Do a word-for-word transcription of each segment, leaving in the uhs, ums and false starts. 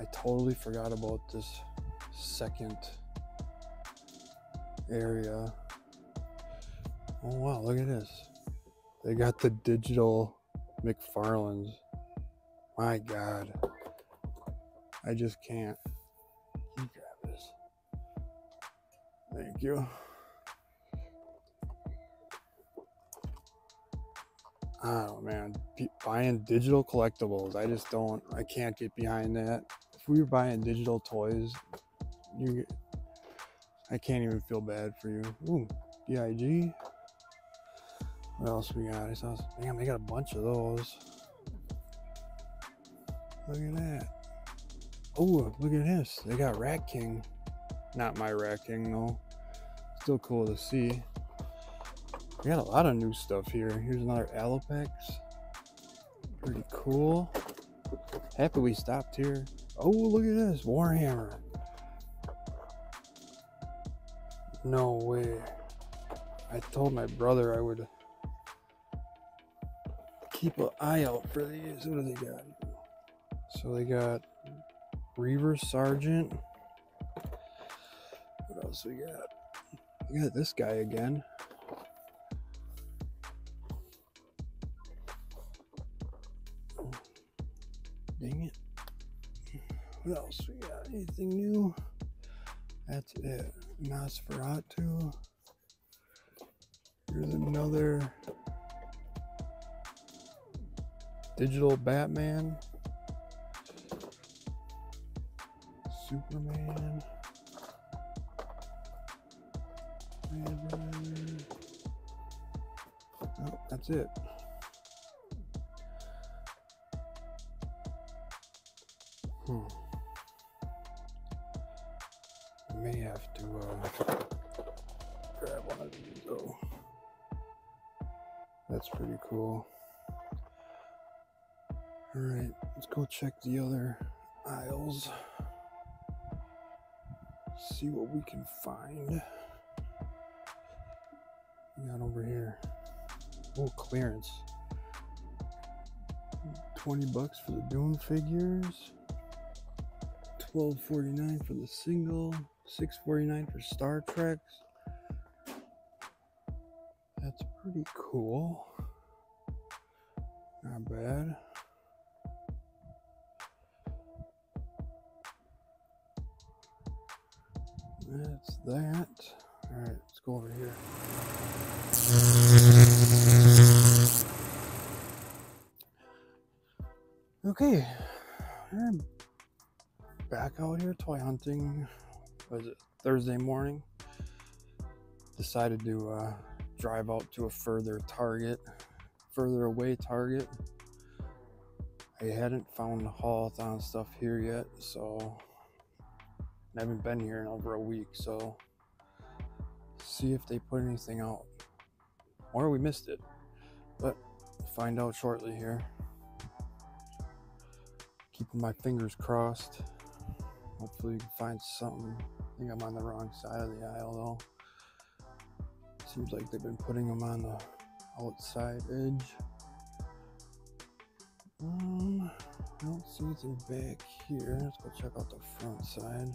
I totally forgot about this second area. Oh wow, look at this. They got the digital McFarlanes. My God. I just can't. You grab this. Thank you. Oh man, buying digital collectibles. I just don't, I can't get behind that. If we were buying digital toys, you, I can't even feel bad for you. Ooh, B I G. What else we got? I saw, damn, they got a bunch of those. Look at that. Oh, look at this. They got Rat King. Not my Rat King though. Still cool to see. We got a lot of new stuff here. Here's another Alopex. Pretty cool. Happy we stopped here. Oh, look at this. Warhammer. No way. I told my brother I would keep an eye out for these. What do they got? So they got Reaver Sergeant. What else we got? We got this guy again. Dang it. What else we got? Anything new? That's it. Nosferatu. Here's another digital Batman. Superman. Oh, that's it. Hmm. I may have to uh, grab one of these though. That's pretty cool. Alright, let's go check the other aisles. See what we can find. We got over here. Oh, clearance. twenty bucks for the Doom figures. twelve forty-nine for the single, six forty-nine for Star Trek. That's pretty cool. Not bad. That's that. All right, let's go over here. Okay. I'm back out here toy hunting. Was it Thursday morning? Decided to uh, drive out to a further target, further away target. I hadn't found the Haulathon stuff here yet, so I haven't been here in over a week. So see if they put anything out, or we missed it. But find out shortly here. Keeping my fingers crossed. Hopefully we can find something. I think I'm on the wrong side of the aisle though. Seems like they've been putting them on the outside edge. Um, I don't see anything back here. Let's go check out the front side.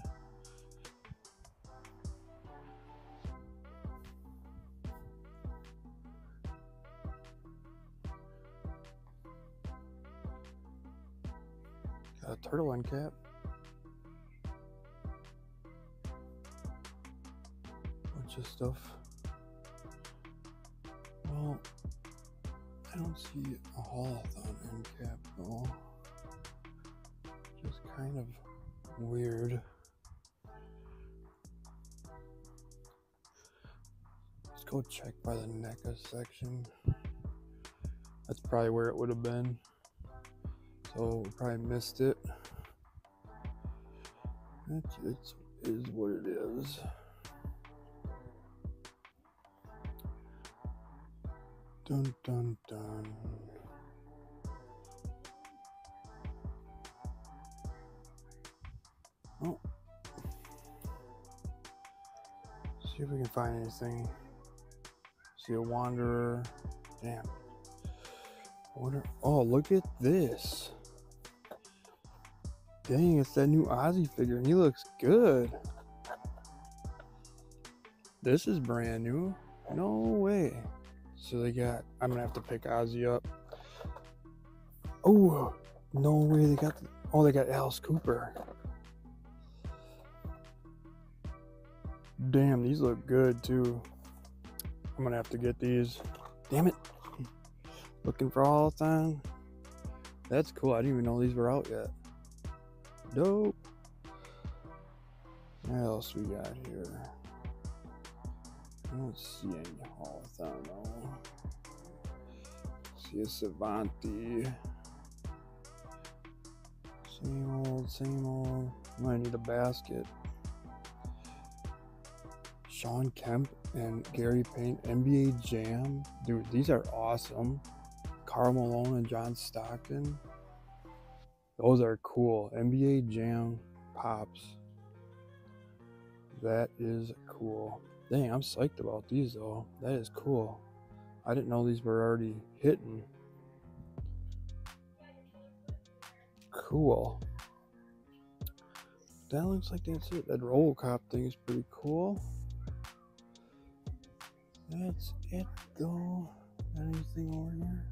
A turtle end cap. Bunch of stuff. Well, I don't see a Haulathon end cap though. Just kind of weird. Let's go check by the NECA section. That's probably where it would have been. So we probably missed it. That's it is what it is. Dun dun dun. Oh. See if we can find anything. See a wanderer. Damn. Wonder. Oh, look at this. Dang, it's that new Ozzy figure. He looks good. This is brand new. No way. So they got, I'm going to have to pick Ozzy up. Oh, no way they got, the, oh, they got Alice Cooper. Damn, these look good too. I'm going to have to get these. Damn it. Looking for all time. That's cool. I didn't even know these were out yet. Dope. What else we got here? I don't see any Haulathon. See a Savanti. Same old, same old. Might need a basket. Sean Kemp and Gary Payton, N B A Jam. Dude, these are awesome. Karl Malone and John Stockton. Those are cool. N B A Jam Pops. That is cool. Dang, I'm psyched about these though. That is cool. I didn't know these were already hitting. Cool. That looks like that's it. That RoboCop thing is pretty cool. That's it though. Anything over here?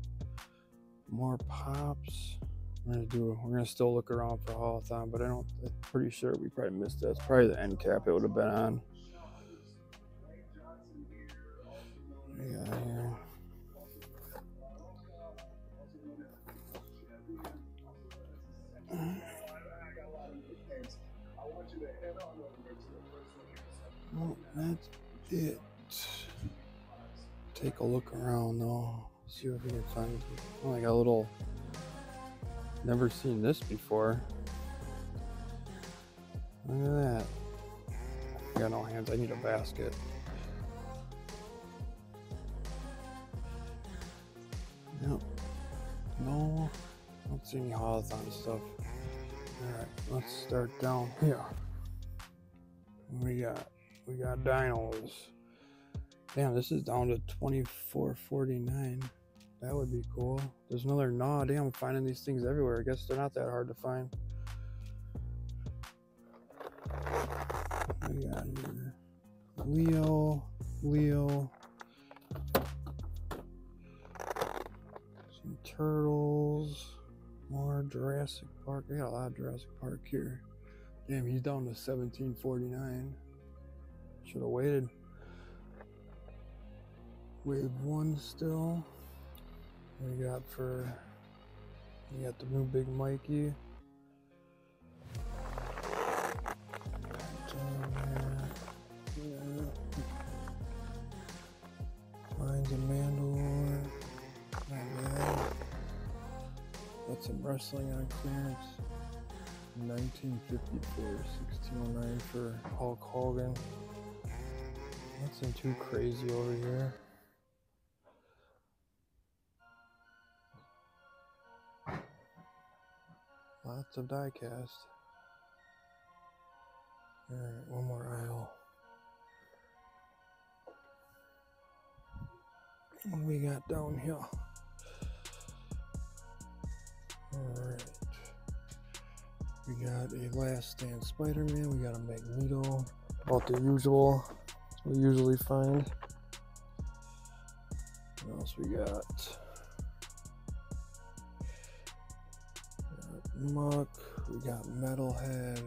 More pops. We're gonna do. We're gonna still look around for Haulathon, but I don't. I'm pretty sure we probably missed that. It's probably the end cap it would have been on. Yeah. Well, that's it. Take a look around though. See if we can find. Oh, I got a little. Never seen this before. Look at that. I got no hands. I need a basket. Nope. No. I don't see any Haulathon stuff. Alright, let's start down here. We got we got dinos. Damn, this is down to twenty-four forty-nine. That would be cool. There's another gnaw. Damn, I'm finding these things everywhere. I guess they're not that hard to find. We got here. Leo. Leo. Some turtles. More Jurassic Park. We got a lot of Jurassic Park here. Damn, he's down to seventeen forty-nine. Should have waited. Wave one still. We got for we got the new Big Mikey. Mine's a Mandalore. Got some wrestling on clearance. nineteen fifty-four, sixteen oh nine for Hulk Hogan. Nothing too crazy over here. Lots of die cast. Alright, one more aisle. What we got down here? Alright. We got a Last Stand Spider-Man. We got a Magneto. About the usual. We usually find. What else we got? Muck, we got Metalhead,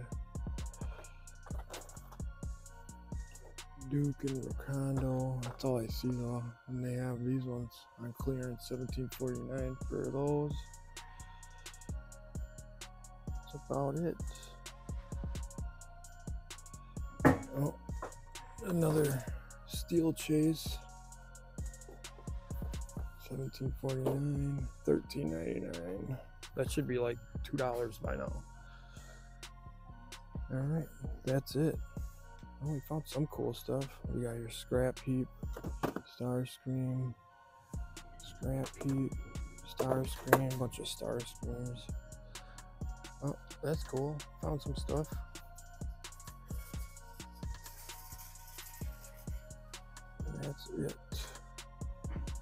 Duke and Recondo. That's all I see though. And they have these ones on clearance, seventeen forty-nine for those. That's about it. Oh, another Steel Chase, seventeen forty-nine, thirteen ninety-nine. That should be like two dollars by now. All right, that's it. Oh, we found some cool stuff. We got your Scrap Heap, Starscream, Scrap Heap, Starscream, bunch of Starscreams. Oh, that's cool. Found some stuff. That's it.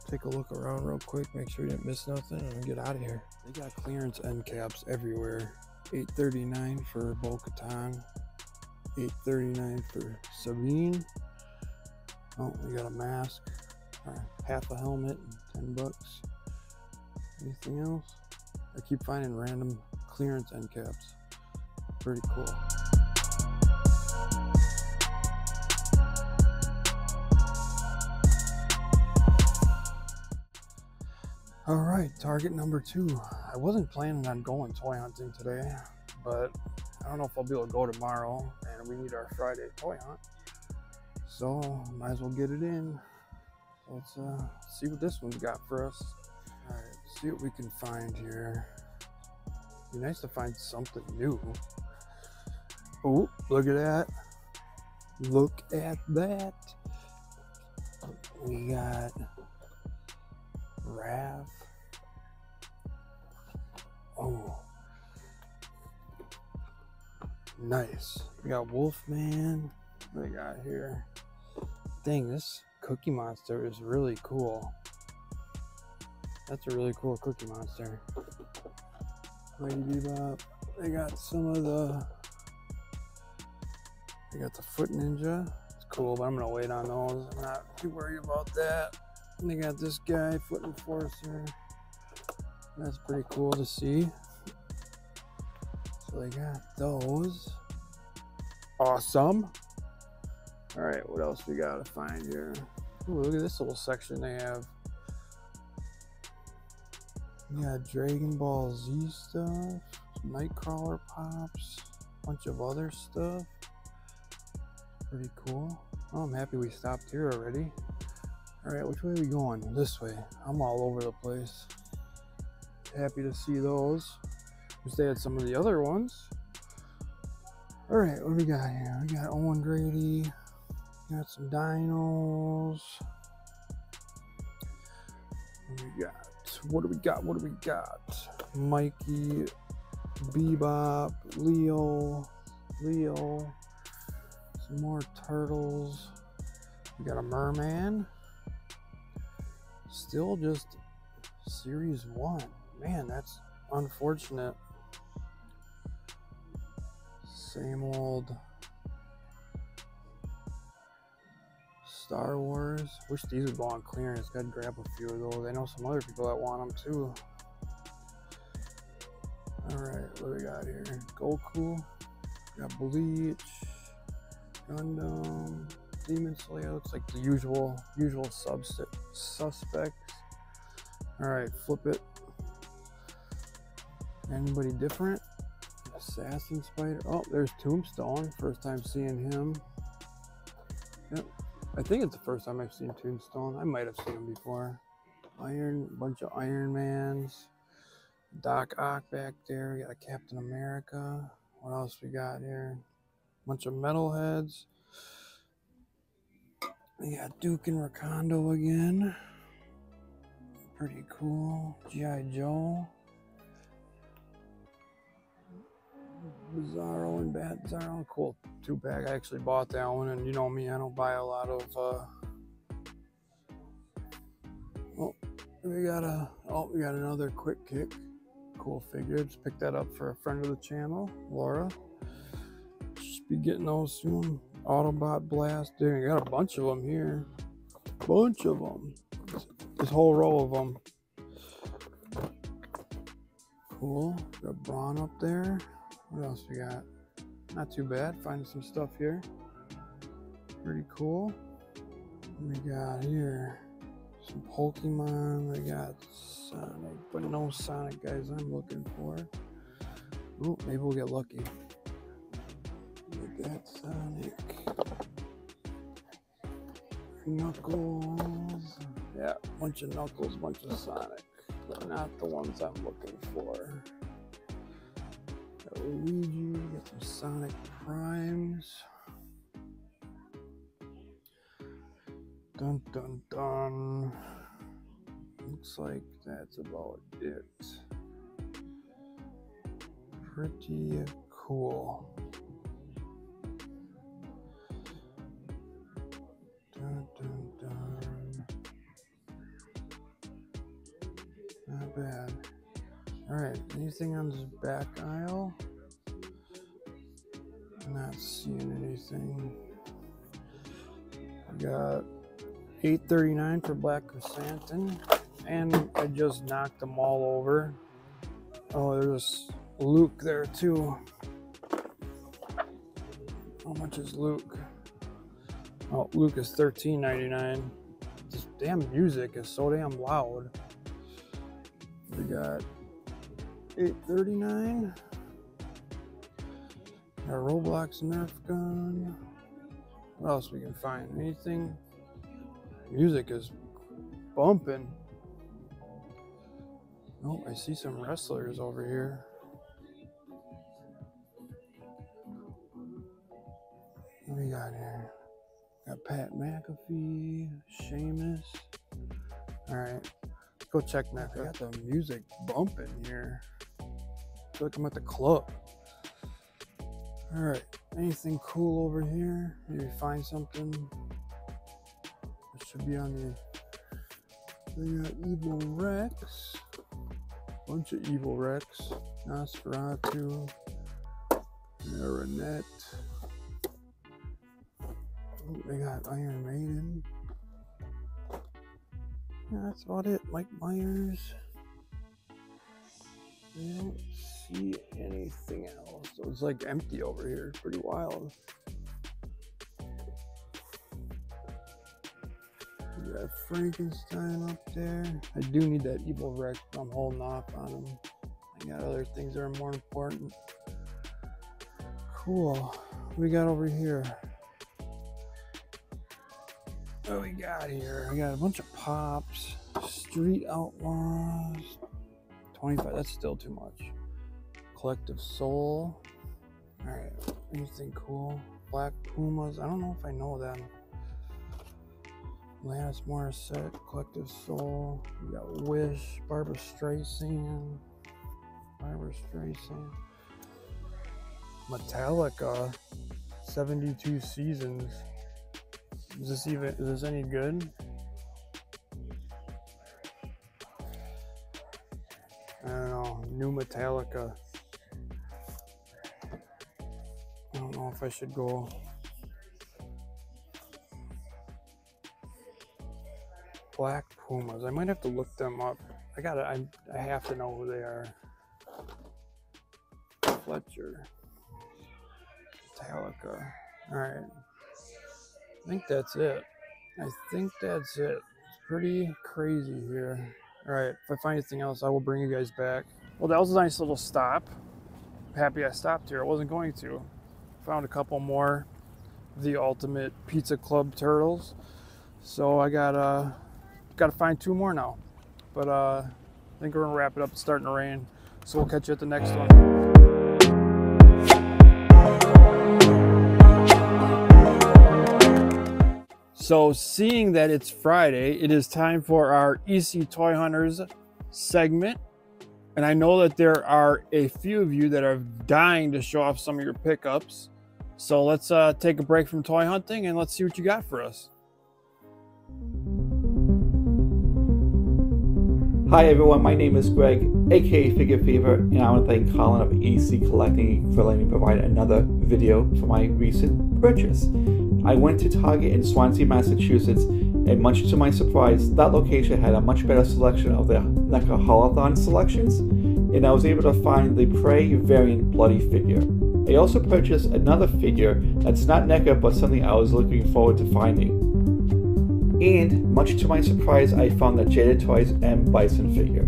Take a look around real quick, make sure you didn't miss nothing, and get out of here. They got clearance end caps everywhere. eight thirty-nine for Bo-Katan, eight thirty-nine for Sabine. Oh, we got a mask, uh, half a helmet, ten bucks. Anything else? I keep finding random clearance end caps. Pretty cool. All right, target number two. I wasn't planning on going toy hunting today, but I don't know if I'll be able to go tomorrow, and we need our Friday toy hunt, so might as well get it in. Let's uh, see what this one's got for us. All right, see what we can find here. Be nice to find something new. Oh, look at that! Look at that! We got Raph. Oh, nice. We got Wolfman. What do we got here? Dang, this Cookie Monster is really cool. That's a really cool Cookie Monster. Lady Bebop. They got some of the. They got the Foot Ninja. It's cool, but I'm gonna wait on those. I'm not too worried about that. And they got this guy, Foot Enforcer. That's pretty cool to see. So they got those. Awesome. All right, what else we gotta find here? Ooh, look at this little section they have. We got Dragon Ball Z stuff, Nightcrawler pops, bunch of other stuff. Pretty cool. Oh, I'm happy we stopped here already. All right, which way are we going? This way. I'm all over the place. Happy to see those. Wish they had some of the other ones. All right, what do we got here? We got Owen Grady. We got some dinos. What do we got? What do we got? What do we got? Mikey, Bebop, Leo, Leo. Some more turtles. We got a merman. Still just series one. Man, that's unfortunate. Same old Star Wars. Wish these would go on clearance. Gotta grab a few of those. I know some other people that want them too. Alright, what do we got here? Goku. We got Bleach. Gundam. Demon Slayer. Looks like the usual usual suspects. Alright, flip it. Anybody different? Assassin Spider. Oh, there's Tombstone. First time seeing him. Yep. I think it's the first time I've seen Tombstone. I might have seen him before. Iron, bunch of Iron Mans. Doc Ock back there. We got a Captain America. What else we got here? Bunch of Metalheads. We got Duke and Rakondo again. Pretty cool. G I Joe. Bizarro and Bat Bizarro. Cool two pack. I actually bought that one, and you know me, I don't buy a lot of uh oh we got a oh we got another Quick Kick. Cool figure. Just picked that up for a friend of the channel, Laura. Should be getting those soon. Autobot Blast. There, you got a bunch of them here. Bunch of them. This whole row of them. Cool. Got Brawn up there. What else we got? Not too bad. Finding some stuff here. Pretty cool. What we got here? Some Pokemon. We got Sonic, but no Sonic guys I'm looking for. Oh, maybe we'll get lucky. We got Sonic. Knuckles. Yeah, bunch of Knuckles, bunch of Sonic. But not the ones I'm looking for. Luigi, got some Sonic Primes. Dun dun dun. Looks like that's about it. Pretty cool. Dun dun dun. Not bad. Alright, anything on this back aisle? Not seeing anything. I got eight thirty-nine for Black Chrysanthemum, and I just knocked them all over. Oh, there's Luke there too. How much is Luke? Oh, Luke is thirteen ninety-nine. This damn music is so damn loud. We got eight thirty-nine. Our Roblox Nerf gun. What else we can find? Anything? Music is bumping. Oh, I see some wrestlers over here. What do we got here? Got Pat McAfee, Sheamus. All right, let's go check that. I got the music bumping here. I feel like I'm at the club. All right, anything cool over here? Maybe find something. It should be on the. They got Evil Rex. Bunch of Evil Rex. Nosferatu. Marinette. Ooh, they got Iron Maiden. Yeah, that's about it. Mike Myers. I don't see anything else. So it's like empty over here. Pretty wild. We got Frankenstein up there. I do need that Evil Rex. I'm holding off on him. I got other things that are more important. Cool. What do we got over here? What do we got here? We got a bunch of pops. Street Outlaws. twenty-five, that's still too much. Collective Soul. Alright, anything cool? Black Pumas, I don't know if I know them. Alanis Morissette, Collective Soul. We got Wish, Barbra Streisand. Barbra Streisand. Metallica, seventy-two seasons. Is this even, is this any good? I don't know, new Metallica. I don't know if I should go. Black Pumas, I might have to look them up. I gotta, I, I have to know who they are. Fletcher. Metallica, all right. I think that's it. I think that's it. It's pretty crazy here. Alright, if I find anything else, I will bring you guys back. Well, that was a nice little stop. I'm happy I stopped here. I wasn't going to. Found a couple more of the Ultimate Pizza Club Turtles. So I got uh, got to find two more now. But uh, I think we're going to wrap it up. It's starting to rain. So we'll catch you at the next one. So seeing that it's Friday, it is time for our E C Toy Hunters segment. And I know that there are a few of you that are dying to show off some of your pickups. So let's uh, take a break from toy hunting and let's see what you got for us. Hi everyone, my name is Greg, aka Figure Fever, and I want to thank Colin of E C Collecting for letting me provide another video for my recent purchase. I went to Target in Swansea, Massachusetts, and much to my surprise, that location had a much better selection of the N E C A Haulathon selections, and I was able to find the Prey variant bloody figure. I also purchased another figure that's not N E C A but something I was looking forward to finding. And much to my surprise, I found the Jaded Toys M. Bison figure.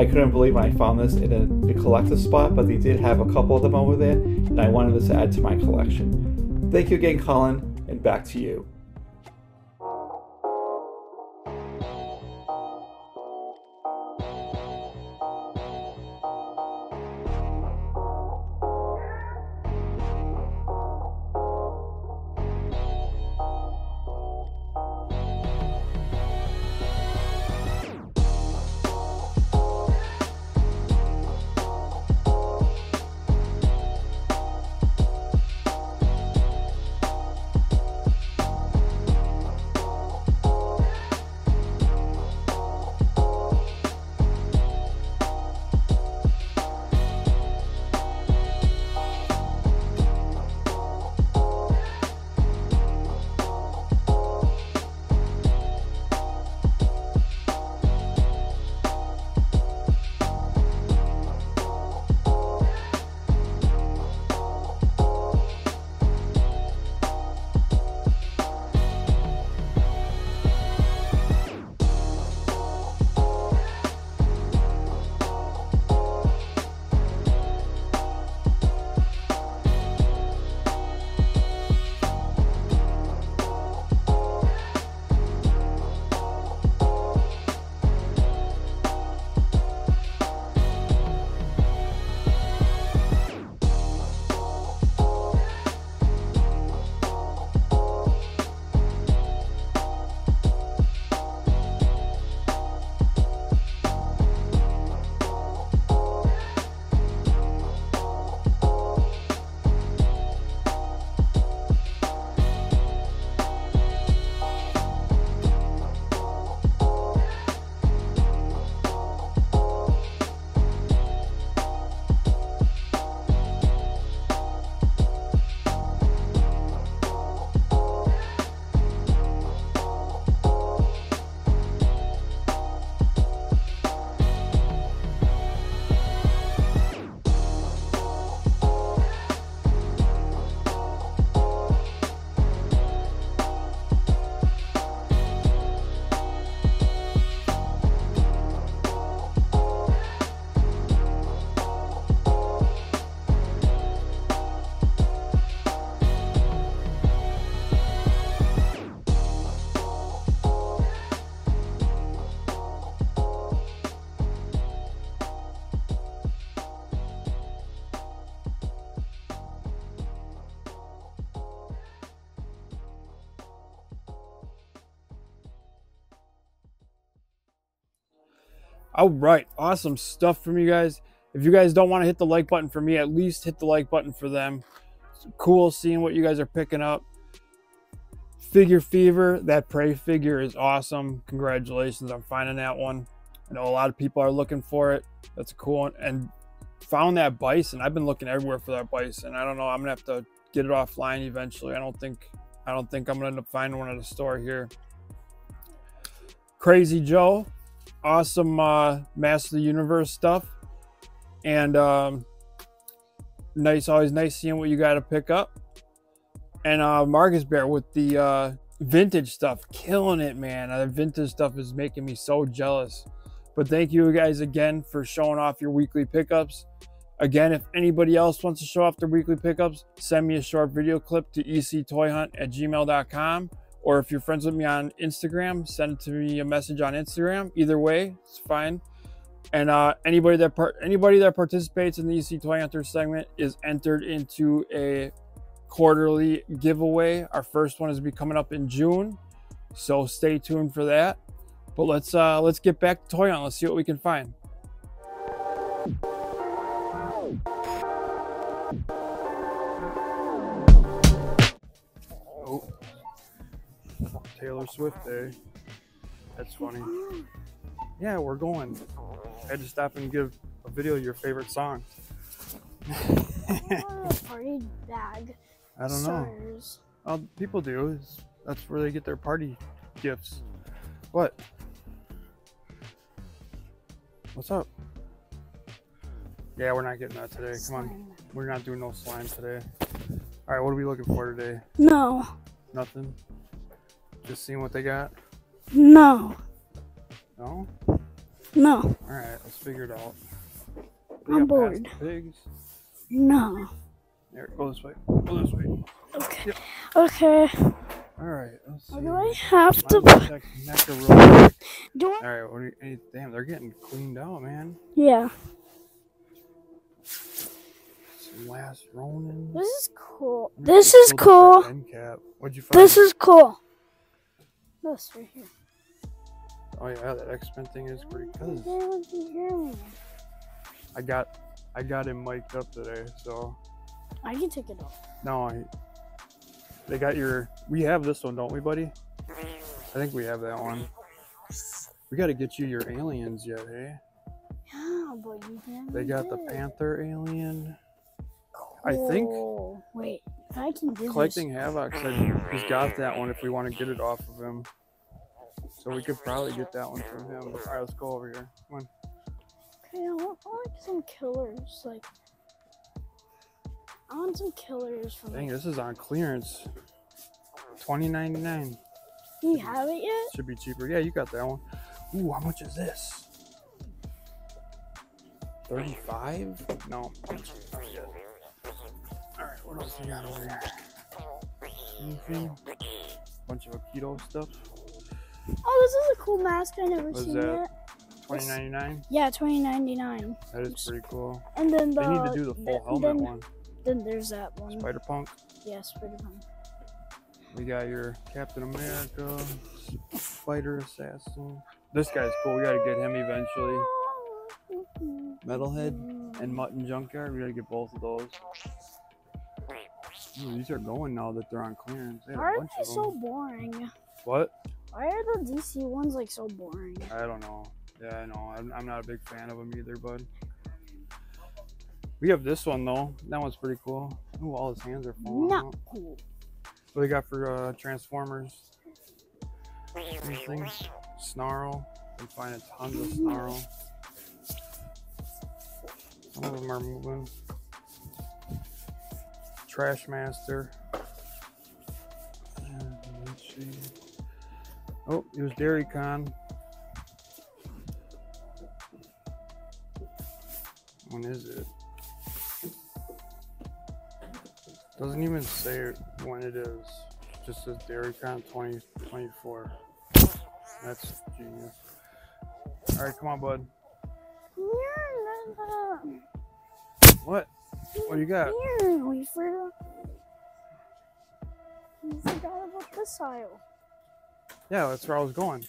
I couldn't believe when I found this in a, the collector spot, but they did have a couple of them over there, and I wanted this to add to my collection. Thank you again, Colin. And back to you. All right, awesome stuff from you guys. If you guys don't want to hit the like button for me, at least hit the like button for them. It's cool seeing what you guys are picking up. Figure Fever, that Prey figure is awesome. Congratulations on finding that one. I know a lot of people are looking for it. That's a cool one. And found that bison. I've been looking everywhere for that bison. I don't know. I'm gonna have to get it offline eventually. I don't think I don't think I'm gonna end up finding one at a store here. Crazy Joe, awesome uh, Master of the Universe stuff, and um, nice. Always nice seeing what you got to pick up. And uh, Marcus Bear with the uh, vintage stuff, killing it, man. Uh, the vintage stuff is making me so jealous. But thank you guys again for showing off your weekly pickups. Again, if anybody else wants to show off their weekly pickups, send me a short video clip to e c toy hunt at gmail dot com. Or if you're friends with me on Instagram, send it to me a message on Instagram. Either way, it's fine. And uh, anybody that part anybody that participates in the E C Toy Hunter segment is entered into a quarterly giveaway. Our first one is be coming up in June, so stay tuned for that. But let's uh, let's get back to Toy Hunt. Let's see what we can find. Oh. Taylor Swift Day. That's funny. Yeah, we're going. I had to stop and give a video of your favorite song. Party bag. I don't Stars. know. Well, people do. That's where they get their party gifts. What? What's up? Yeah, we're not getting that today. Come on. We're not doing no slime today. All right, what are we looking for today? No. Nothing? Just seeing what they got? No. No? No. All right, let's figure it out. We I'm bored. Pigs. No. There, go this way. Go this way. Okay. Yep. Okay. All right. Let's see. Do I have to? Nectaroni. Do I? All right. What do you? Damn, they're getting cleaned out, man. Yeah. Some last Ronin. This is cool. This is cool. What'd you find? This is cool. This right here. Oh yeah, that X-Men thing is pretty good. I got. I got him mic'd up today, so. I can take it off. No, I, they got your. We have this one, don't we, buddy? I think we have that one. We got to get you your aliens yet, eh? Yeah, but you haven't. They got did. the Panther alien. Cool. I think. Wait, I can do Collecting this. Havoc said he's got that one if we want to get it off of him. So we could probably get that one from him. All right, let's go over here. Come on. Okay, I want, I want some killers, like, I want some killers from... Dang, this is on clearance. twenty ninety-nine. Do you have it yet? Should be cheaper. Yeah, you got that one. Ooh, how much is this? thirty-five? No. Alright, what else we got over here? Anything? Bunch of Aikido stuff. Oh, this is a cool mask. I never What's seen that? It. twenty ninety-nine? Yeah, twenty ninety-nine. That is pretty cool. And then the, they need to do the full the, helmet then, one. Then there's that one. Spider Punk. Yeah, Spider Punk. We got your Captain America, Spider Assassin. This guy's cool. We gotta get him eventually. Metalhead and Mutton Junkyard. We gotta get both of those. Ooh, these are going now that they're on clearance. They Why are they so boring? What? Why are the D C ones like so boring? I don't know. Yeah, I know. I'm, I'm not a big fan of them either, bud. We have this one, though. That one's pretty cool. Ooh, all his hands are falling Not out. cool. What do we got for uh, Transformers? These things. Snarl. We find a tons of Snarl. Some of them are moving. Trash Master. And let's see. Oh, it was Dairy Con. When is it? Doesn't even say when it is. Just says DairyCon twenty twenty-four. That's genius. All right, come on, bud. What? What do you got? We forgot. We forgot about this aisle. Yeah, that's where I was going.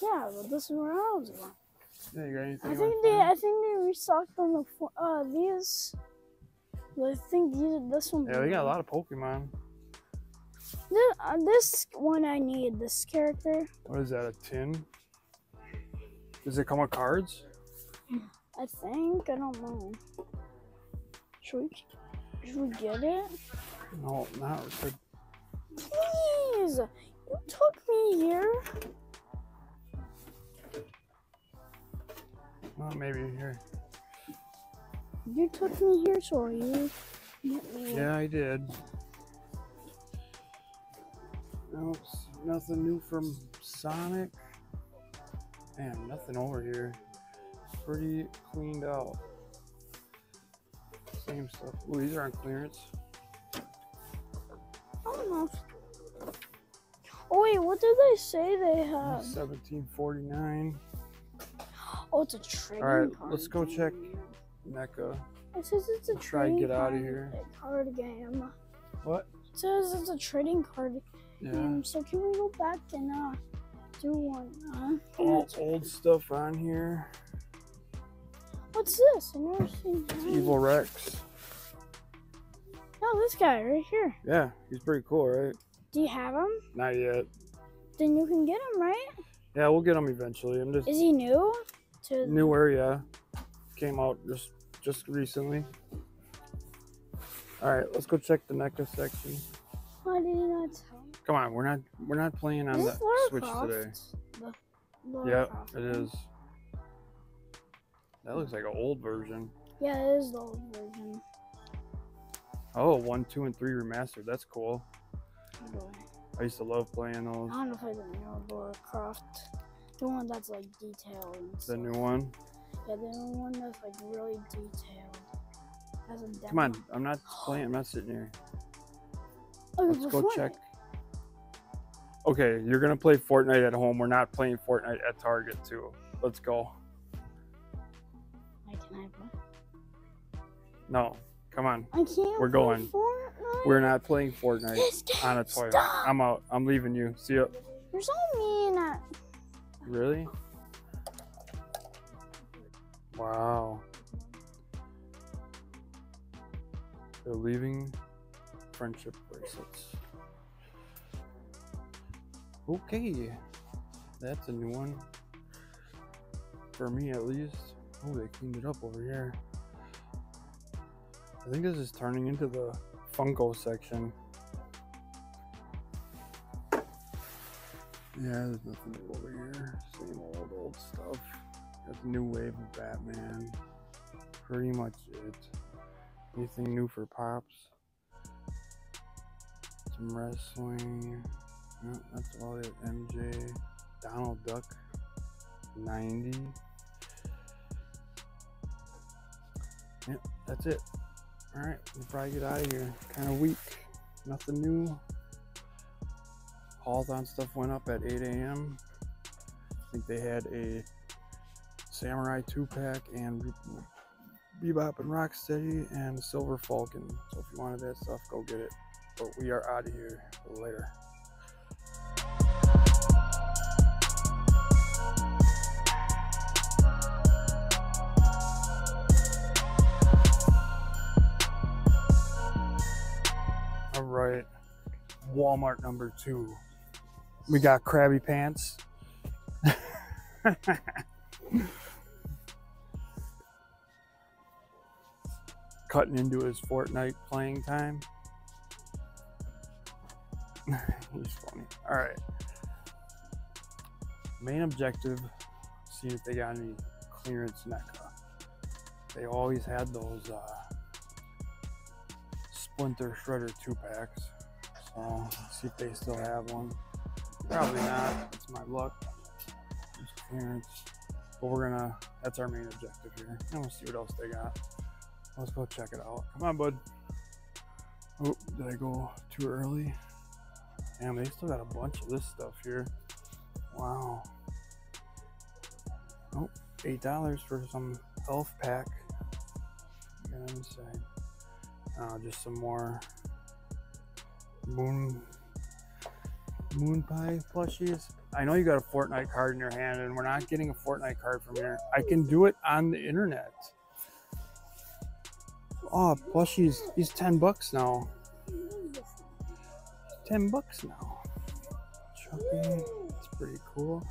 Yeah, but this is where I was going. Yeah, you got anything I think they fun? I think they restocked on the uh these. I think these this one. Yeah, they got a lot of Pokemon. This, uh, this one I need. This character. What is that? A tin? Does it come with cards? I think I don't know. Should we? Should we get it? No, not. Good. Please, you took me here. Well, maybe here. You took me here, so you hit me. Yeah, I did. Nope, nothing new from Sonic. Man, nothing over here. Pretty cleaned out. Same stuff. Ooh, these are on clearance. I don't know. Oh wait, what did they say they have? seventeen forty-nine. Oh, it's a trading card. All right, card let's go game. Check NECA. It says it's a let's trading try get card, out of here. card game. What? It says it's a trading card yeah. game. So can we go back and uh, do one? Huh? All old stuff on here. What's this? I've never seen that. It's Evil Rex. Oh, this guy right here. Yeah, he's pretty cool, right? Do you have him? Not yet. Then you can get him, right? Yeah, we'll get him eventually. I'm just. Is he new? To new area. Came out just just recently. All right, let's go check the NECA section. Why did you not tell me? Come on, we're not we're not playing on the Switch today. Yeah, it is. That looks like an old version. Yeah, it is the old version. Oh, one, two, and three remastered. That's cool. Oh boy. I used to love playing those. I don't know if I know RoboCop. The one that's like detailed. The new one? Yeah, the new one that's like really detailed. That's a demo. Come on, I'm not playing. I'm not sitting here. Okay, let's go Fortnite. Check. Okay, you're gonna play Fortnite at home. We're not playing Fortnite at Target too. Let's go. No, come on. I can't. We're going. Fortnite. We're not playing Fortnite on a toilet. Stop. I'm out. I'm leaving you. See ya. You're so mean. I... Really? Wow. They're leaving friendship bracelets. Okay. That's a new one. For me, at least. Oh, they cleaned it up over here. I think this is turning into the Funko section. Yeah, there's nothing new over here. Same old, old stuff. Got the new wave of Batman. Pretty much it. Anything new for Pops? Some wrestling. Nope, that's all it. M J. Donald Duck. ninety. Yep, that's it. All right, we'll probably get out of here. Kind of weak. Nothing new. Haulathon stuff went up at eight A M I think they had a Samurai two pack and Bebop and Rocksteady and Silver Falcon. So if you wanted that stuff, go get it. But we are out of here. Later. Walmart number two. We got Krabby Pants. Cutting into his Fortnite playing time. He's funny. All right. Main objective, see if they got any clearance NECA. They always had those uh, Splinter Shredder two packs. Oh, let's see if they still have one. Probably not. It's my luck. Parents. But we're gonna, that's our main objective here. And we'll see what else they got. Let's go check it out. Come on, bud. Oh, did I go too early? Damn, they still got a bunch of this stuff here. Wow. Oh, eight dollars for some elf pack. Got on the side. Uh, just some more. Moon moon pie plushies. I know you got a Fortnite card in your hand, and we're not getting a Fortnite card from here. I can do it on the internet. Oh, plushies. He's ten bucks now. ten bucks now. Chucky. It's pretty cool.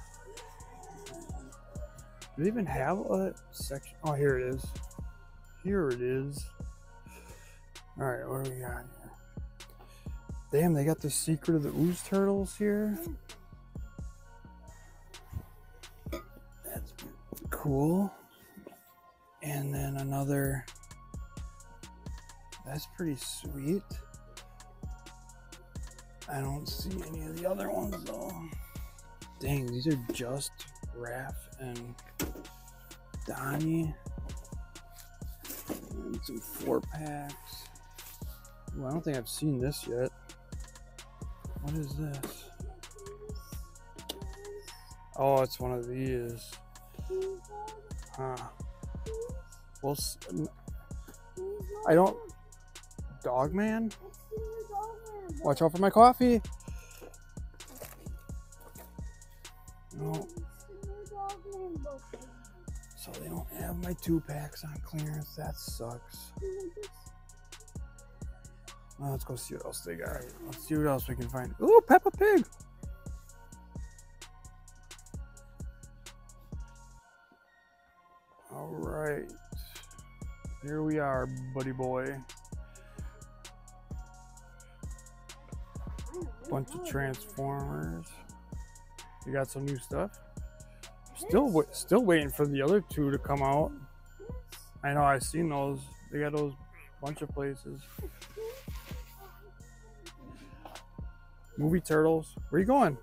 Do they even have a section? Oh, here it is. Here it is. All right, what do we got here? Damn, they got the Secret of the Ooze Turtles here. That's cool. And then another. That's pretty sweet. I don't see any of the other ones though. Dang, these are just Raph and Donnie. And some four packs. Ooh, I don't think I've seen this yet. What is this? Oh, it's one of these. Huh. Well, I don't. Dog man? Watch out for my coffee. No. So they don't have my two packs on clearance. That sucks. Well, let's go see what else they got. Let's see what else we can find. Ooh, Peppa Pig. All right. Here we are, buddy boy. Bunch of Transformers. You got some new stuff. Still, wa still waiting for the other two to come out. I know, I've seen those. They got those bunch of places. Movie Turtles. Where you going?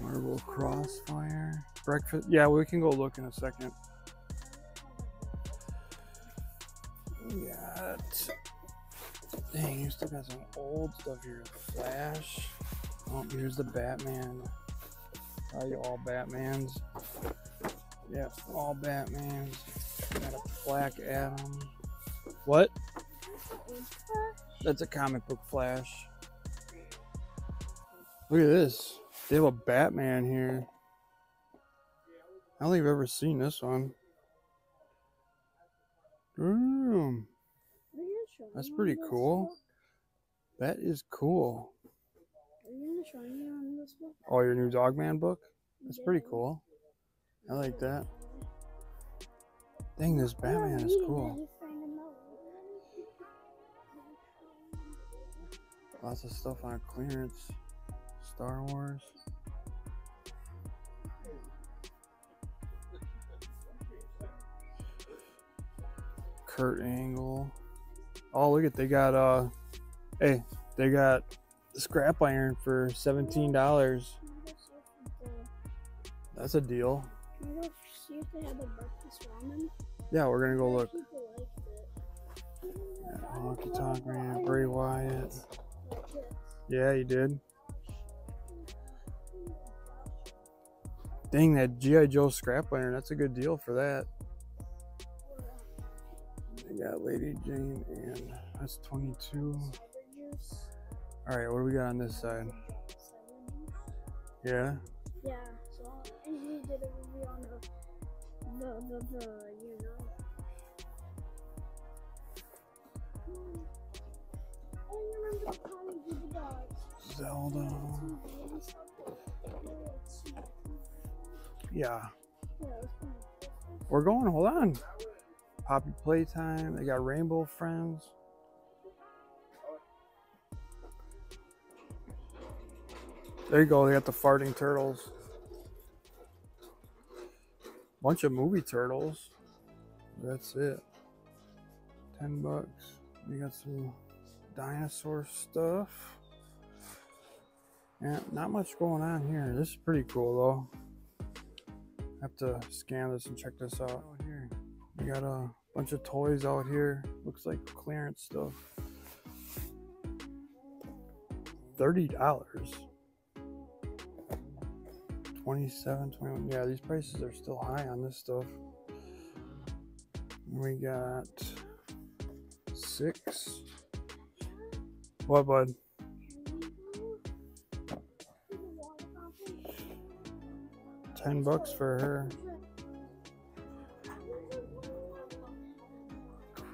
Marvel Crossfire. Breakfast. Yeah, we can go look in a second. We got. Dang, you still got some old stuff here. Flash. Oh, here's the Batman. Probably all Batmans. Yeah, all Batmans. Got a Black Adam. What? That's a comic book Flash. Look at this. They have a Batman here. I don't think I've ever seen this one. Damn. That's pretty cool. That is cool. Oh, your new Dogman book? That's pretty cool. I like that. Dang, this Batman is cool. Lots of stuff on clearance. Star Wars. Kurt Angle. Oh, look at, they got, uh, hey, they got scrap iron for seventeen dollars. That's a deal. See if they have the breakfast ramen. Yeah, we're gonna go look. Honky Tonk Man, Bray Wyatt. Yeah, you did. Dang, that G I Joe scrap iron, that's a good deal for that. They got Lady Jane, and that's twenty-two. All right, what do we got on this side? Yeah? Yeah, so he did a review on her. The, the, the, you know. I remember the comic with the dogs. Zelda. Yeah. Yeah, we're going, hold on. Poppy Playtime. They got Rainbow Friends. There you go, they got the farting turtles. Bunch of movie turtles. That's it. Ten bucks. We got some dinosaur stuff. Yeah, not much going on here. This is pretty cool though. I have to scan this and check this out. Here we got a bunch of toys out here. Looks like clearance stuff. Thirty dollars. Twenty-seven, twenty-one. Yeah, these prices are still high on this stuff. We got six. What, bud? Ten bucks for her.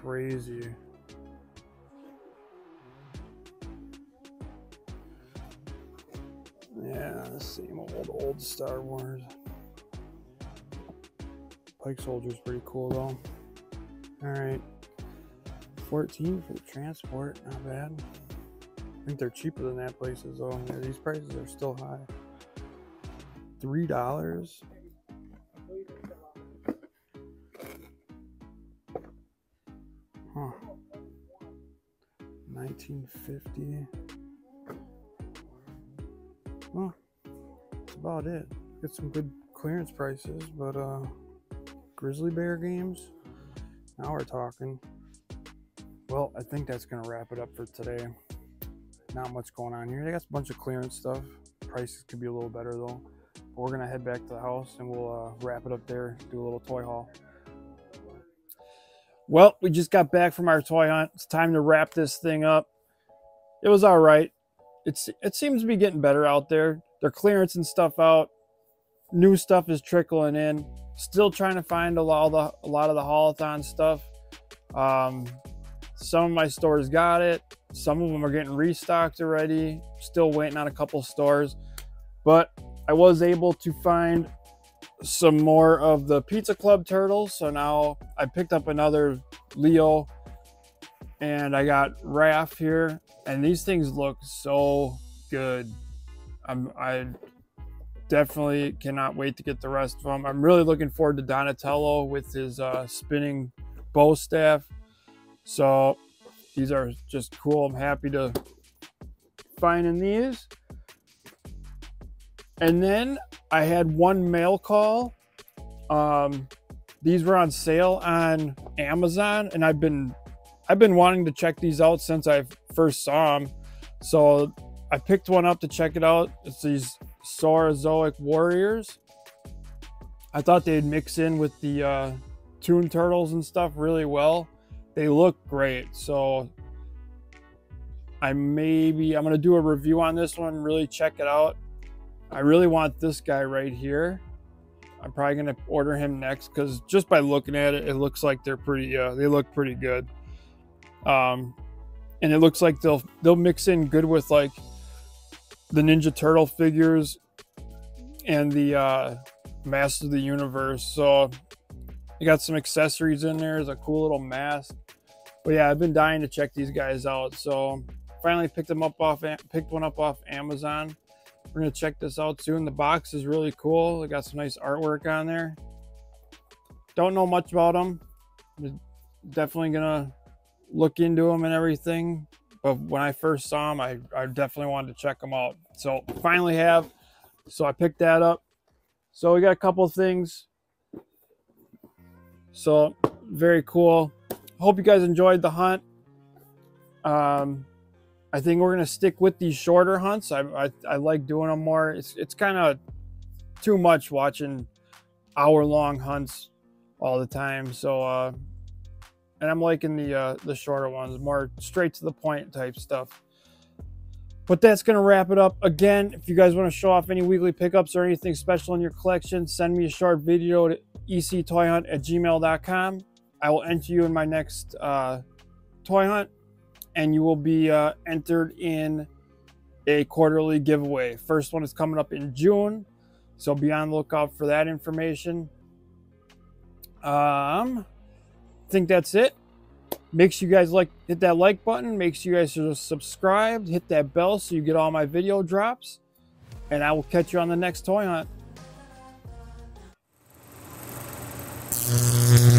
Crazy. Yeah, same old old Star Wars. Pike Soldier's pretty cool though. Alright. fourteen for the transport, not bad. I think they're cheaper than that places though. Yeah, these prices are still high. Three dollars. Huh. Nineteen fifty. Well, that's about it. Get some good clearance prices, but uh grizzly bear games. Now we're talking. Well, I think that's gonna wrap it up for today. Not much going on here. They got a bunch of clearance stuff. Prices could be a little better though. But we're gonna head back to the house and we'll uh, wrap it up there. Do a little toy haul. Well, we just got back from our toy hunt. It's time to wrap this thing up. It was all right. It's it seems to be getting better out there. They're clearancing stuff out. New stuff is trickling in. Still trying to find a lot of the a lot of the Haulathon stuff. Um, some of my stores got it. Some of them are getting restocked already. Still waiting on a couple stores. But I was able to find some more of the Pizza Club turtles. So now I picked up another Leo and I got Raph here. And these things look so good. I'm, I definitely cannot wait to get the rest of them. I'm really looking forward to Donatello with his uh, spinning bow staff. So these are just cool. I'm happy to finding these. And then I had one mail call. Um, these were on sale on Amazon, and I've been I've been wanting to check these out since I first saw them. So I picked one up to check it out. It's these Saurozoic Warriors. I thought they'd mix in with the uh, Toon Turtles and stuff really well. They look great, so I maybe I'm gonna do a review on this one, really check it out. I really want this guy right here. I'm probably gonna order him next because just by looking at it, it looks like they're pretty uh they look pretty good. Um and it looks like they'll they'll mix in good with like the Ninja Turtle figures and the uh Master of the Universe. So you got some accessories in there. There's a cool little mask. But yeah, I've been dying to check these guys out. So finally picked them up off picked one up off Amazon. We're gonna check this out soon. The box is really cool. They got some nice artwork on there. Don't know much about them. I'm definitely gonna look into them and everything. But when I first saw them, I, I definitely wanted to check them out. So finally have. So I picked that up. So we got a couple of things. So very cool. Hope you guys enjoyed the hunt. Um, I think we're gonna stick with these shorter hunts. I I, I like doing them more. It's it's kind of too much watching hour long hunts all the time. So uh, and I'm liking the uh, the shorter ones, more straight to the point type stuff. But that's going to wrap it up. Again, if you guys want to show off any weekly pickups or anything special in your collection, send me a short video to e c toy hunt at gmail dot com. I will enter you in my next uh, toy hunt, and you will be uh, entered in a quarterly giveaway. First one is coming up in June, so be on the lookout for that information. Um, I think that's it. Make sure you guys like, hit that like button. Make sure you guys are subscribed. Hit that bell so you get all my video drops. And I will catch you on the next toy hunt.